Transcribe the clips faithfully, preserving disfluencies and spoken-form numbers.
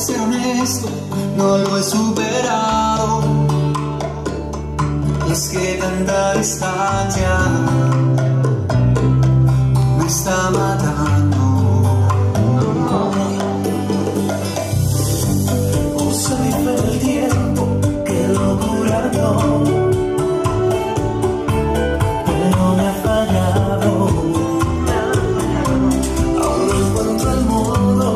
ser honesto, no lo he superado. Y es que tanta distancia me está matando. O se me fue el tiempo, qué locura, no. Pero me ha fallado. Aún no encuentro el modo.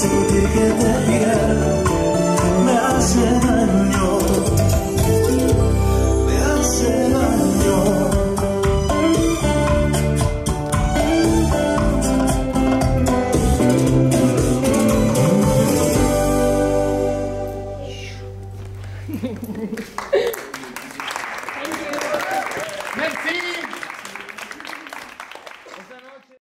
Sentir que te